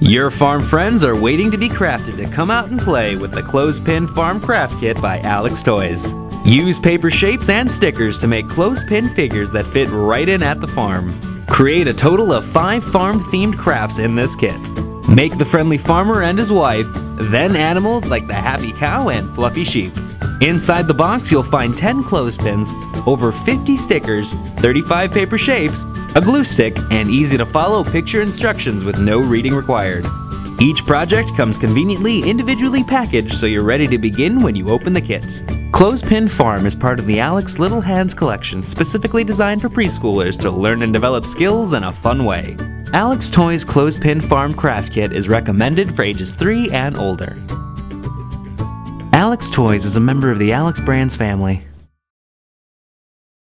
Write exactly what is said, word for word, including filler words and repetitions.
Your farm friends are waiting to be crafted to come out and play with the Clothespin Farm Craft Kit by Alex Toys. Use paper shapes and stickers to make clothespin figures that fit right in at the farm. Create a total of five farm-themed crafts in this kit. Make the friendly farmer and his wife, then animals like the happy cow and fluffy sheep. Inside the box you'll find ten clothespins, over fifty stickers, thirty-five paper shapes, a glue stick, and easy-to-follow picture instructions with no reading required. Each project comes conveniently individually packaged so you're ready to begin when you open the kit. Clothespin Farm is part of the Alex Little Hands collection specifically designed for preschoolers to learn and develop skills in a fun way. Alex Toys Clothespin Farm Craft Kit is recommended for ages three and older. Alex Toys is a member of the Alex Brands family.